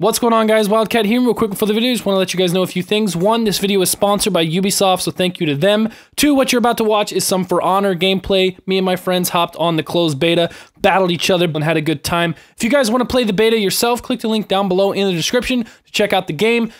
What's going on, guys? Wildcat here. Real quick before the video, just want to let you guys know a few things. One, this video is sponsored by Ubisoft, so thank you to them. Two, what you're about to watch is some For Honor gameplay. Me and my friends hopped on the closed beta, battled each other, and had a good time. If you guys want to play the beta yourself, click the link down below in the description to check out the game.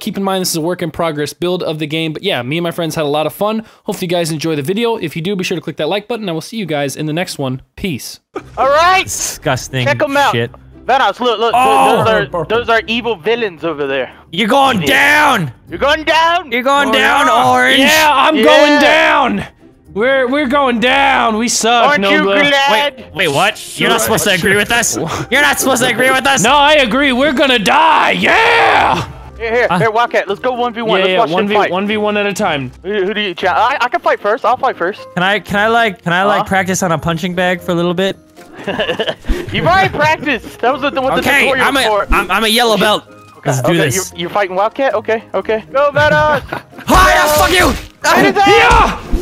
Keep in mind, this is a work in progress build of the game, but yeah, me and my friends had a lot of fun. Hopefully you guys enjoy the video. If you do, be sure to click that like button. I will see you guys in the next one. Peace. All right. Disgusting. Check them out. Shit. Vanoss, look, look, oh, those are evil villains over there. You're going down! You're going down! You're going down, Orange! Yeah, I'm going down! We're going down! We suck, Aren't Nogla. You glad? Wait, what? Sure. You're not supposed to agree with us? You're not supposed to agree with us? No, I agree, we're gonna die! Yeah! Here, Wildcat, let's go 1v1, let's watch them fight. 1v1 at a time. Who do you chat? I can fight first, I'll fight first. Can I practice on a punching bag for a little bit? You've already practiced. That was I'm a yellow belt. Okay. Let's do this. You're fighting Wildcat? Okay, okay. Go, Vanoss! Hi, fuck you! Sit down!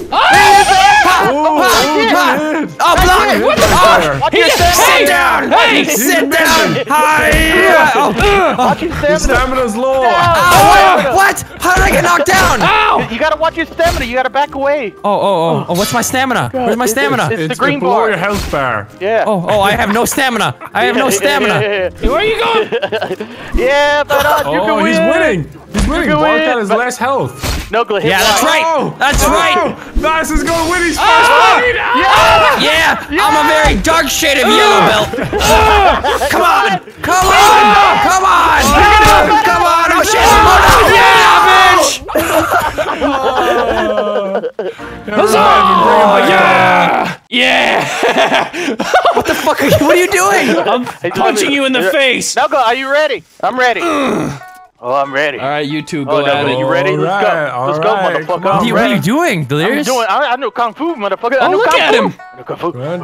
Hey, sit down! Hi! Your stamina's low. What? How did I get knocked down? Ow! You gotta watch your stamina. You gotta back away. Oh! What's my stamina? Where's my stamina? It's the green bar. Your health bar. Yeah. Oh! I have no stamina. I have no stamina. Where are you going? Yeah, Vanoss, you can win. He's winning. He's winning. Wildcat has less health. Nogla, yeah, that's right. Oh, that's right. Vanoss is gonna win his first fight. Yeah, I'm a very dark shade of yellow belt. Come on! Oh shit! Yeah, bitch! Huzzah! Yeah! What the fuck? What are you doing? I'm punching you in the face. Nogla, are you ready? I'm ready. Oh, I'm ready. All right, you two, go at it. You ready? Let's go. Let's go, motherfucker. What are you doing, Delirious? I know kung fu, motherfucker. Oh, look at him. I know kung fu. Oh,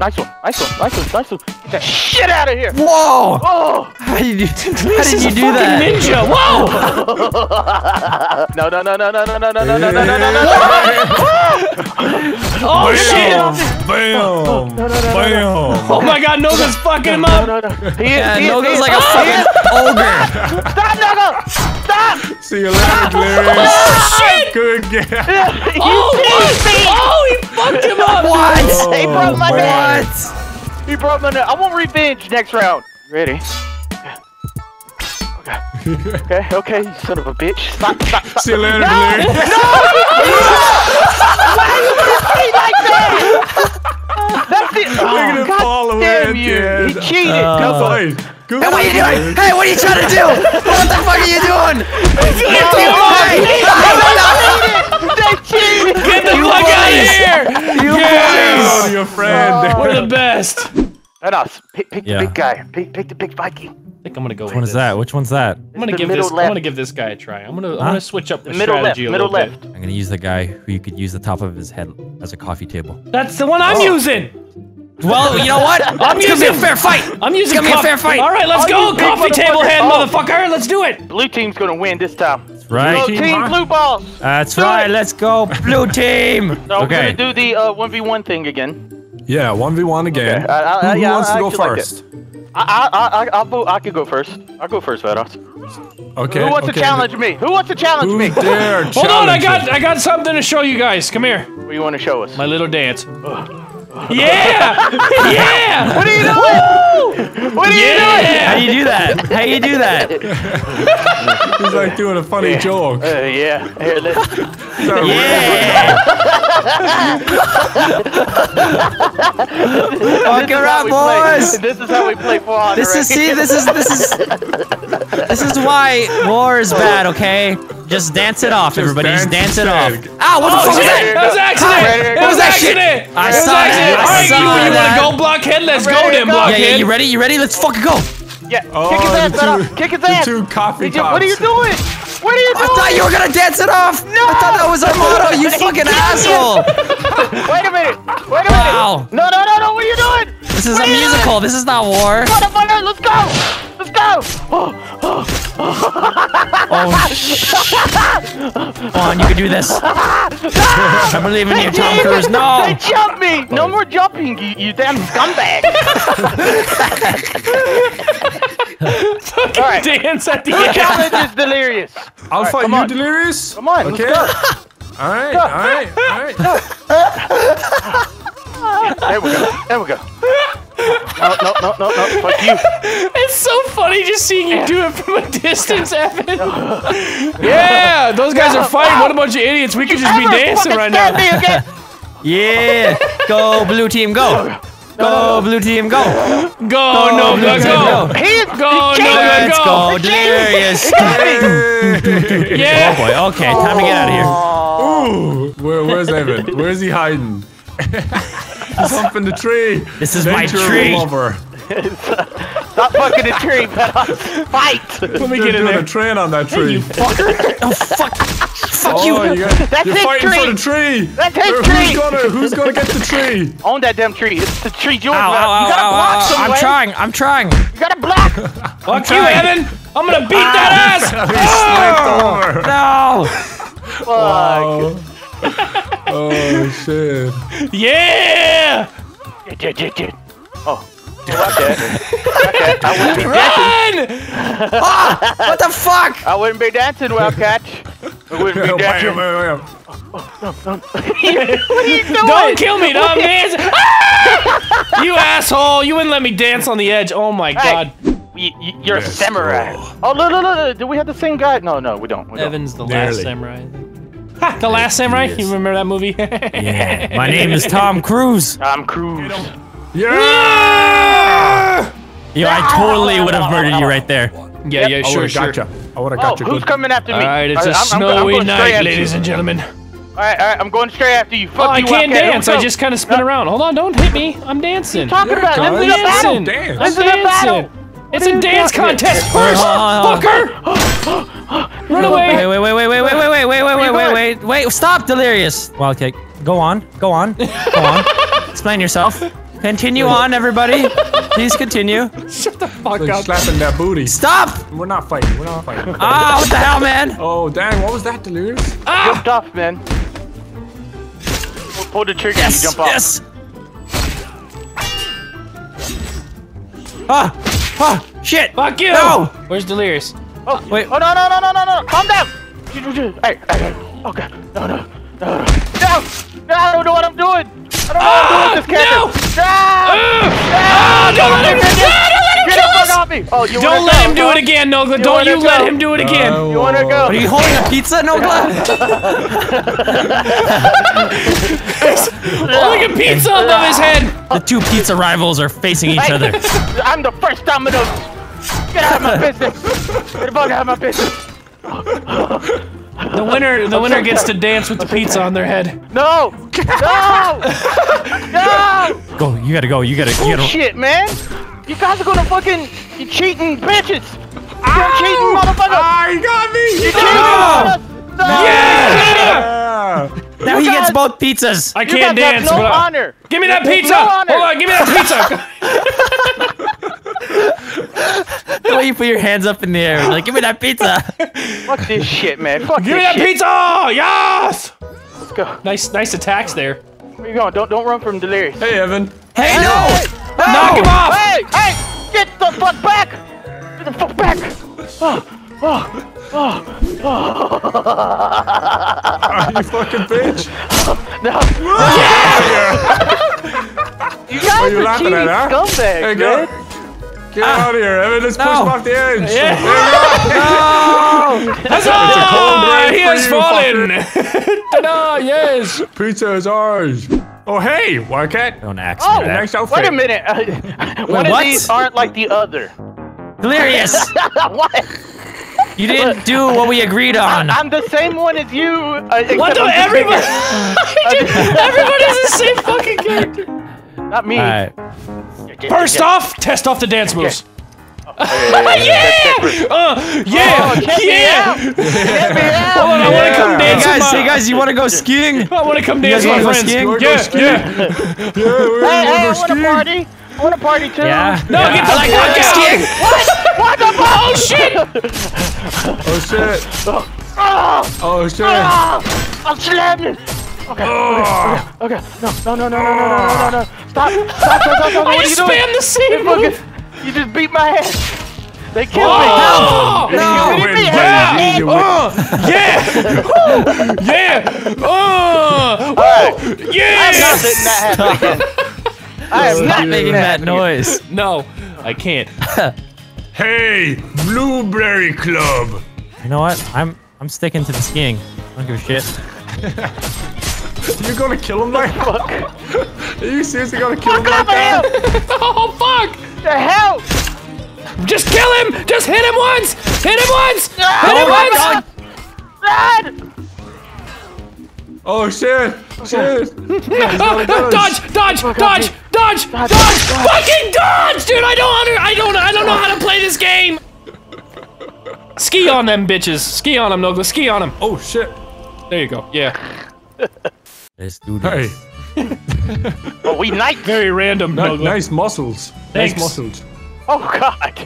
nice one. Get that shit out of here. Whoa. Oh. How did you do that? This is a fucking ninja. Whoa. No. Oh, shit. Bam. Oh, my God. Nogla's fucking him up. Nogla's like a fucking ogre. Stop, Nogla! Stop! See you later, Delirious. Oh, shit! Good game. Oh, he fucked him up! What? He broke my neck! He broke my neck. I want revenge next round. Ready? Okay, you son of a bitch. Stop. See you later, Delirious. No! Why are you gonna play like that? That's it! Oh, God damn you! He cheated! Good boy! Hey, what are you doing? Hey, what are you trying to do? What the fuck are you doing? Get the fuck out of here! You guys! Your friend. We're the best. Vanoss, pick the big guy. Pick the big Viking. I think I'm gonna go. Which one is that? Which one's that? I'm gonna give this guy a try. I'm gonna switch up the strategy a little bit. I'm gonna use the guy who you could use the top of his head as a coffee table. That's the one I'm using. Well, you know what? It's gonna be a fair fight. All right, let's go. Coffee table head, motherfucker. Let's do it. Blue team's gonna win this time. That's right. Blue team, blue balls. That's right. Let's go, blue team. So okay. We're gonna do the 1v1 thing again. Yeah, 1v1 again. Okay. Who wants to go first? I could go first. I'll go first, Vanoss. Okay. Who wants to challenge me? Hold on, I got something to show you guys. Come here. What do you want to show us? My little dance. Yeah! Yeah! What are you doing? What are you doing? How do you do that? He's like doing a funny joke. Here, let's... Fuck around, boys! This is how we play For Honor. This is why war is bad, okay? Just dance it off, everybody. Just dance it off. Ow! What the fuck was that? That was an accident! It was an accident! I saw that. Alright, you wanna go, blockhead? Let's go then, blockhead. Yeah, you ready? You ready? Let's fucking go! Yeah, kick his ass out! Kick his ass! What are you doing? What are you doing? I thought you were gonna dance it off! No! I thought that was our motto, you fucking asshole! Wait a minute! Wow. No, what are you doing? This is a musical, this is not war. Motherfucker, let's go! Oh shit! Come on, you can do this. I'm believing you, Tom Cruise. No! They jumped me! No more jumping, you damn scumbag! right. Dance at the end. Challenge is Delirious. I'll fight you, Delirious. Come on. Okay. All right. All right. All right. There we go. There we go. No, no, no, no, no. Fuck you. It's so funny just seeing you do it from a distance, Evan. Yeah, those guys are fighting. What a bunch of idiots. We could just be dancing right now. Me again. Yeah. Go, blue team, go. Go, blue team, go! Go, no, go, go! Go, no, go! Let's go, Delirious! Yeah! Oh boy, okay, time to get out of here. Ooh! Where's Evan? Where's he hiding? He's up in the tree! This is my tree! Stop fucking the tree, Vanoss! Fight! Let me get in there. A train on that tree. Hey, you fucker! Oh, fuck! Fuck you! That's you're his fighting tree. For the tree! That's his tree! Who's gonna get the tree? Own that damn tree! It's the tree you want! You gotta block somewhere! I'm trying! You gotta block! Fuck you, Evan! I'm gonna beat that ass! Oh, no! Fuck! Oh, shit. Yeah! Oh. Okay. I wouldn't be dancing. Run! Oh, what the fuck? I wouldn't be dancing, Wildcat. I wouldn't be dancing. What are you doing? Don't kill me, dumb man. Ah! You asshole! You wouldn't let me dance on the edge. Oh my god. You're a samurai. Oh no! Do we have the same guy? No, we don't. Evan's the last samurai. Ha, the last samurai? You remember that movie? Yeah. My name is Tom Cruise. Tom Cruise. Yeah! Yeah, I totally would have murdered you right there. Yeah, yeah, sure. Gotcha. I would have got you. Who's coming after me? Alright, it's a snowy night, ladies and gentlemen. Alright, I'm going straight after you. Fuck you, I can't dance. I just kind of spin around. Hold on, don't hit me. I'm dancing. What are you talking about? This is a battle. It's a dance contest first, fucker! Run away! Wait, stop, Delirious. Wildcat, go on. Explain yourself. Continue on, everybody. Please continue. Shut the fuck up. Slapping that booty. Stop! We're not fighting. Ah, what the hell, man? Oh, dang, what was that, Delirious? Ah! Jumped off, man. We'll pull the trigger and jump off. Yes! Ah! Ah! Shit! Fuck you! No! Where's Delirious? Oh, wait. Oh, no. Calm down! Hey. Oh, God. No! I don't know what I'm doing! I don't know what I'm doing with this character! No! Don't let him do it! Oh, don't let him do it again, Nogla! Don't you let him do it again! You wanna go? Are you holding a pizza, Nogla? Holding a pizza above his head! The two pizza rivals are facing each other. I'm the first Domino's! Get out of my business! Get the fuck out of my business! The winner gets to dance with the pizza on their head. No! No! No! Go! You gotta. Oh, shit, man! You guys are gonna fucking you cheating bitches! You're cheating, motherfucker! Ah, you got me! You cheating! No! Yeah! Now he gets both pizzas. I can't dance. No honor. Give me that pizza! Hold on! Give me that pizza! The way you put your hands up in the air, like, give me that pizza. Fuck this shit, man. Give me that pizza! Yes! Let's go. Nice attacks there. Where you going? Don't run from Delirious. Hey, Evan. Hey, no! Hey! Knock him off! Hey! Get the fuck back! Get the fuck back! Oh, you fucking bitch! No! Yeah! You guys are cheating scumbags, man. Get out of here, Evan. Let's push him off the edge. Yeah. Huzzah! He has fallen. Ta-da, yes. Pizza is ours. Oh, hey, Wildcat. Don't ask me that. Nice outfit. Wait a minute. One of these aren't like the other. Delirious. What? You didn't do what we agreed on. I'm the same one as you. What the? Everybody. Everybody's the same fucking character. Not me. All right. First off, test off the dance moves. Yeah! Hold on, I want to come dance. Hey guys, you want to go skiing? I want to come dance with my friends. Yeah, I want to party. I want to party too. Yeah. No, get the fuck out! What the fuck? Oh shit! Oh shit! I'm slamming. Okay. Okay. No. Stop. What are you doing? I just spammed the same move. You just beat my ass. They killed me! No! No! Yeah! Yeah! Yeah! Yeah! I'm not letting that happen. I am not making that noise. No, I can't. Hey, Blueberry Club. You know what? I'm sticking to the skiing. I don't give a shit. You're gonna kill him like fuck? Are you seriously gonna kill him like that? Oh fuck! The hell! Just kill him! Just hit him once! Hit him once! Hit him once! Run! Oh shit! Shit! Dodge! Dodge! Dodge! Dodge! Dodge! Fucking dodge, dude! I don't know how to play this game. Ski on them bitches! Ski on them, Nogla! Ski on them! Oh shit! There you go. Yeah. Let's do this. Hey. Oh, we night very random, Nogla. Nice muscles. Thanks. Nice muscles. Oh god!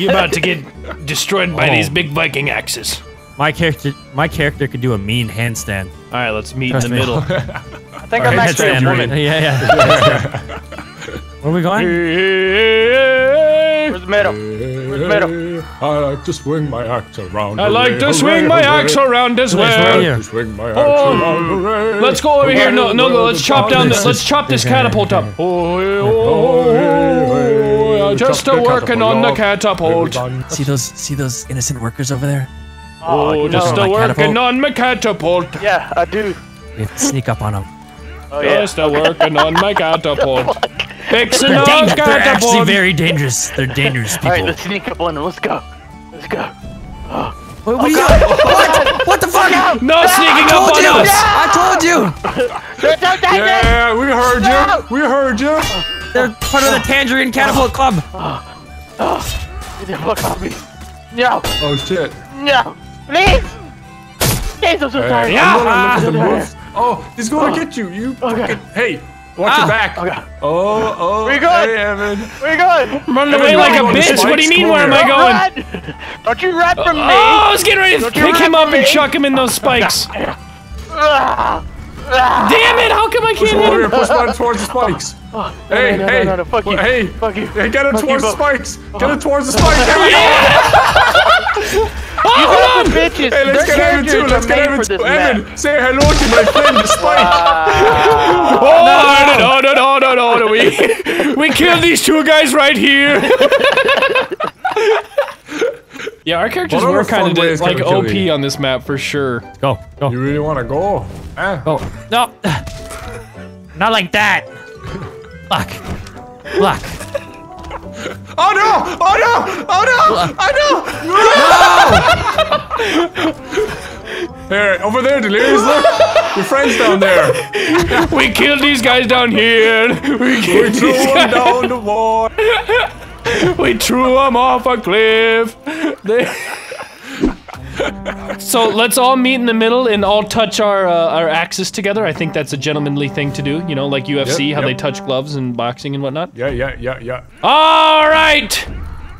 You're about to get destroyed by these big Viking axes. My character could do a mean handstand. All right, let's meet in the middle. I think I'm actually a woman. Yeah. Where are we going? Where's the middle? Where's the middle? I like to swing my axe around. I like to swing my axe around as well. Let's go over here. No, let's chop down this. Let's chop this catapult up. Just working on the catapult. See those innocent workers over there? Oh, just working on my catapult. Yeah, I do. We have to sneak up on them. Oh, yeah. Just working on my catapult. Fixing our catapult. They're actually very dangerous. They're dangerous people. Alright, let's sneak up on them. Let's go. Let's go. What? What the fuck? No sneaking up on us. I told you. Yeah, we heard you. We heard you. They're part of the Tangerine Catapult Club! Get the fuck off me! No! Oh shit! No! Please! Please, I'm so tired! Oh, he's gonna get you! You fucking... Hey! Watch your back! Okay. Oh, hey Evan! Where you going? Run away like a bitch! What do you mean where am I going? Don't you run from me! Oh, I was getting ready to pick him up and chuck him in those spikes! Damn it! How come I can't hit him? Push one towards the spikes! Hey, no, fuck you. Hey, fuck you. Hey, get it towards the spikes! Get it towards the spikes! Oh, hold on! Bitches. Hey, let's get Evan too! Let's get Evan too! Evan, say hello to my friend, the spike! Oh, no, we killed these two guys right here! Yeah, our characters were kind of like OP on this map for sure. Go. You really want to go? Go. No! Not like that! Luck. Oh no! I know! No! There, over there, Delirious, look! Your friend's down there! We killed these guys down here! We threw them down the wall! We threw them off a cliff! So let's all meet in the middle and all touch our axes together. I think that's a gentlemanly thing to do. You know, like UFC, how they touch gloves and boxing and whatnot. Yeah. All right,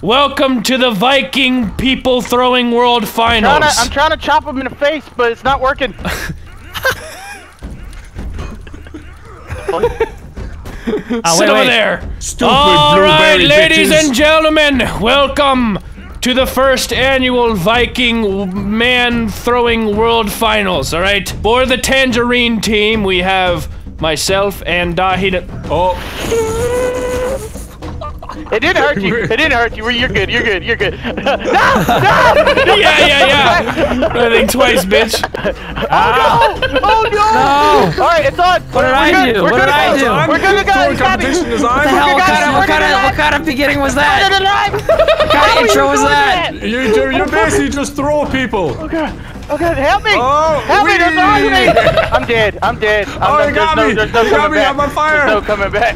welcome to the Viking people throwing world finals. I'm trying to chop them in the face, but it's not working. Sit over there. Stupid all right, ladies bitches. And gentlemen, welcome to the first annual Viking man-throwing world finals, all right? For the Tangerine team, we have myself and Daithi De... Oh. It didn't hurt you. It didn't hurt you. You're good. No! Yeah. I think twice, bitch. Oh, no! Oh, no! All right, it's on. What did I do? We're gonna go. What kind of beginning was that? What intro was that? You basically just throw people. Okay, help me! Help me! There's no me! I'm dead. You got me! I'm on fire! There's no coming back.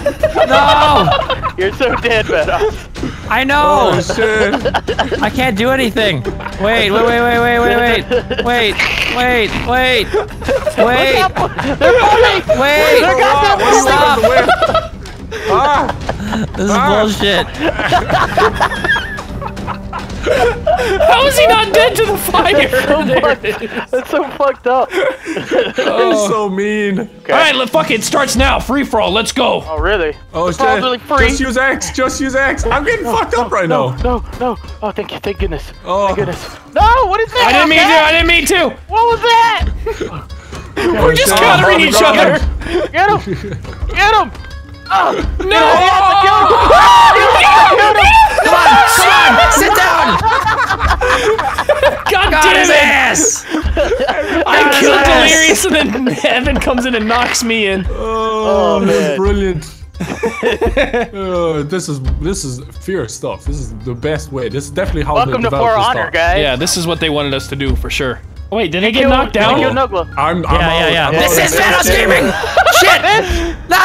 No! You're so dead, Vanoss. I know! Oh, shit. I can't do anything. Wait. They're coming! Wait! They got them! Stop! This is bullshit. How is he not dead to the fire? That's so fucked up. Oh, so mean. Okay. All right, let's fuck it. Starts now. Free for all. Let's go. Oh really? Oh, it's probably free. Just use X. Just use X. I'm getting fucked up right now. No. Oh, thank you. Thank goodness. Oh. Thank goodness. No, what is that? I didn't mean to. I didn't mean to. What was that? We're just countering each other. Get him! Get him! Oh, no! Get him! Come on, Sean! Sit down! God damn his ass! I killed Delirious, and then Evan comes in and knocks me in. Oh, man. Brilliant. This is fierce stuff. This is the best way. This is definitely how they develop this stuff. Welcome to For Honor, guys. Yeah, this is what they wanted us to do for sure. Wait, did I get knocked down? I'm out. This is Vanoss Gaming! Shit! No!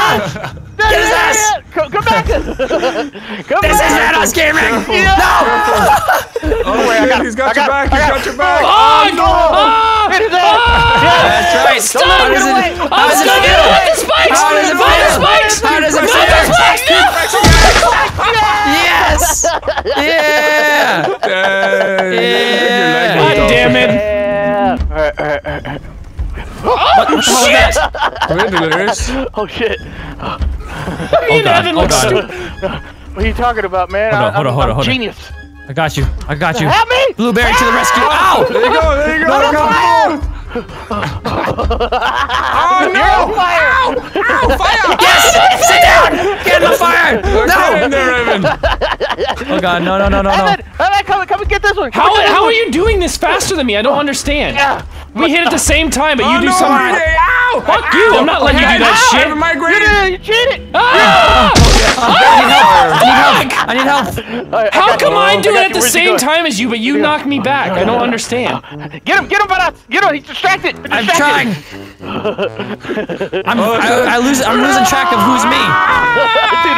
Get his ass! Come back! This is Vanoss Gaming! No! Oh wait, he's got your back! He's got your back! Oh no! Hit his ass! That's right! Stop! I'm stunned! Not the spikes! Not the spikes! Not the spikes! Yes! Yeah! Yeah! God damn it! Oh shit! Oh shit! Me and Evan look stupid. What are you talking about, man? I'm genius. I got you. I got you. Help me! Blueberry to the rescue! Ow! There you go! There you go! Oh no! Fire! Ow! Ow! Fire! Yes! Sit down! Get in the fire! No! Oh god! No! Evan, come and get this one! How are you doing this faster than me? I don't understand. We hit at the same time, but you do something. Ow! Fuck you! I'm not letting you do that shit. You cheated! I need help! How come I do it at the same time as you, but you knock me back? I don't understand. Get him! Get him! Get him! He's distracted! I'm trying. I'm losing track of who's me.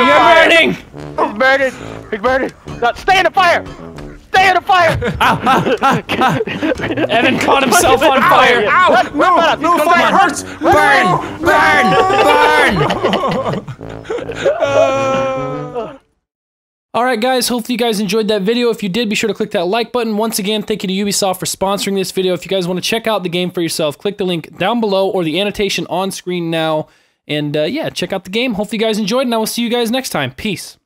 You're burning. I'm burning. He's burning. Stay in the fire. Stay in the fire! Evan caught himself on fire! Ow! No, fire hurts! Burn! Alright guys, hopefully you guys enjoyed that video. If you did, be sure to click that like button. Once again, thank you to Ubisoft for sponsoring this video. If you guys want to check out the game for yourself, click the link down below or the annotation on screen now. And yeah, check out the game. Hopefully you guys enjoyed, and I will see you guys next time. Peace.